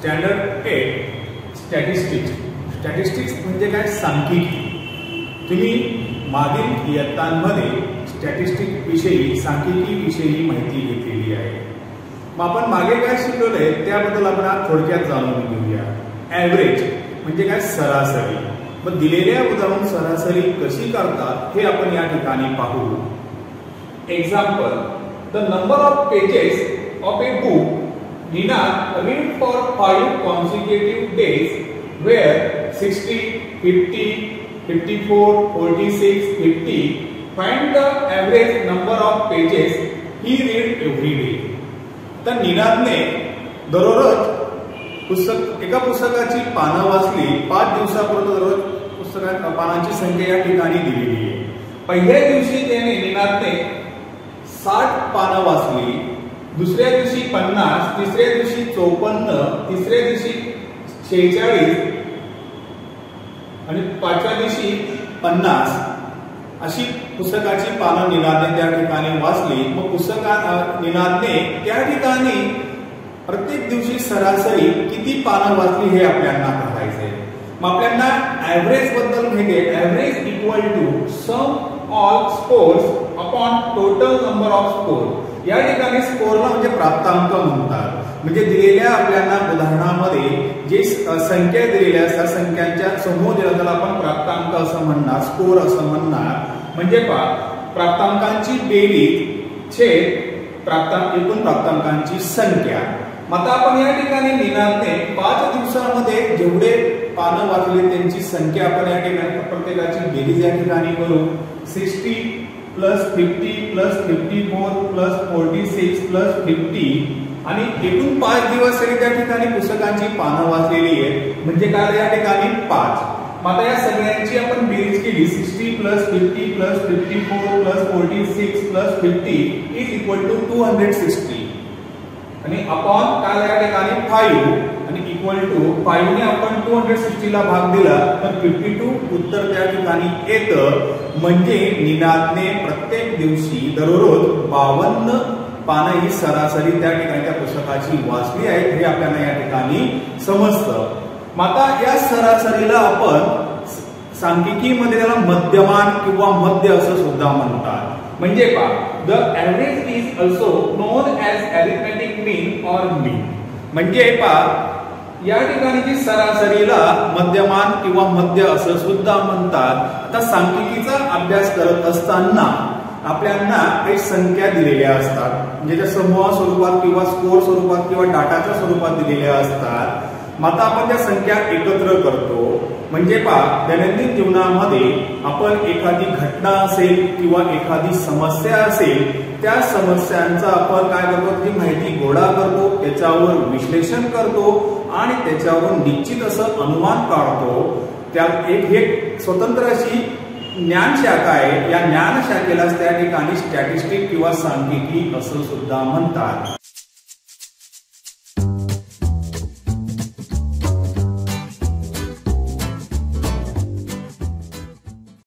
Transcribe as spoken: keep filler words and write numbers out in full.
Standard eight statistics. Statistics म्हणजे काय? सांख्यिकी. तुम्ही मागील इयत्तांमध्ये स्टॅटिस्टिक्स विषयी, सांख्यिकी विषयी माहिती घेतलेली आहे. मग आपण मागे काय शिकलेलं आहे त्याबद्दल आपण आज थोडक्यात जाणून घेऊया. ॲव्हरेज म्हणजे काय? सरासरी. मग दिलेल्या उदाहरण सरासरी कशी करतात हे आपण या ठिकाणी पाहू. Example, the number of pages of a book Nina read for five consecutive days where sixty, fifty, fifty-four, forty-six, fifty. Find the average number of pages he read every day. तर नीनाने दररोज पुस्तक एका पुस्तकाची पानं वाचली. पाच दिवसापर्यंत दररोज पुस्तकांच्या पानांची संख्या या ठिकाणी दिलेली आहे. पहिल्या दिवशी त्याने नीनाने साठ पानं वाचली, दुसऱ्या दिवशी पन्नास, तिसऱ्या दिवशी चौपन्न, तिसऱ्या दिवशी शेहेचाळीस आणि पाचव्या दिवशी पन्नास अशी पुस्तकाची पानं निनादने त्या ठिकाणी वाचली. मग पुस्तका निनादने त्या ठिकाणी प्रत्येक दिवशी सरासरी किती पानं वाचली हे आपल्याला करायचंय. मग आपल्याला ऍव्हरेज बद्दल माहिती. Average equal to sum of scores upon total number of score. या ठिकाणी स्कोरला म्हणजे प्राप्तांक म्हणतात. म्हणजे दिलेल्या आपल्याला उदाहरणामध्ये जे संख्या दिलेल्या असतात संख्यांच्या समूह दिला त्याला आपण प्राप्तांक असं म्हणणार, स्कोर असं म्हणणार. म्हणजे पहा, प्राप्तांकांची बेरीज छेद प्राप्तांक एकूण प्राप्तांकांची संख्या. मग आता आपण या ठिकाणी निनादने पाच दिवसामध्ये जेवढे पानं वाचले त्यांची संख्या आपण या ठिकाणी प्रत्येकाची बेरीज या ठिकाणी करू. Sixty plus fifty plus fifty four plus forty six plus fifty आणि एकूण पाच दिवस तरी त्या ठिकाणी पुस्तकांची पानं वाचलेली आहेत. म्हणजे काय? या ठिकाणी पाच. मग आता या सगळ्यांची आपण बेरीज केली. Sixty plus fifty plus fifty four plus forty six plus fifty is equal to two hundred sixty आणि अपॉन काल या ठिकाणी फाईव्ह आणि इक्वल टू फाईव्हने आपण टू हंड्रेड सिक्स्टीला भाग दिला तर फिफ्टी टू उत्तर त्या ठिकाणी येतं. म्हणजे निनादने प्रत्येक दिवशी दररोज बावन्न पानं ही सरासरी त्या ठिकाणी त्या पुस्तकाची वाचली आहेत हे आपल्याला या ठिकाणी समजतं. मग आता या सरासरीला आपण सांख्यिकीमध्ये त्याला मध्यमान किंवा मध्य असं सुद्धा म्हणतात. म्हणजे पहा, the average is also known as arithmetic mean or mean. म्हणजे पहा, या ठिकाणी जी सरासरीला मध्यमान किंवा मध्य असं सुद्धा म्हणतात. आता सांख्यिकीचा अभ्यास करत असताना आपल्याला काही संख्या दिलेल्या असतात, म्हणजे त्या समूह स्वरूपात किंवा स्कोर स्वरूपात किंवा डाटाच्या स्वरूपात दिलेल्या असतात. मग आता आपण त्या संख्या एकत्र करतो. म्हणजे पहा, दैनंदिन जीवनामध्ये आपण एखादी घटना असेल किंवा एखादी समस्या असेल त्या समस्यांचा आपण काय करतो, ती माहिती गोळा करतो, त्याच्यावर विश्लेषण करतो आणि त्याच्यावर निश्चित असं अनुमान काढतो. त्या एक एक स्वतंत्र अशी ज्ञानशाखा आहे. या ज्ञानशाखेलाच त्या ठिकाणी स्टॅटिस्टिक किंवा सांख्यिकी असं सुद्धा म्हणतात.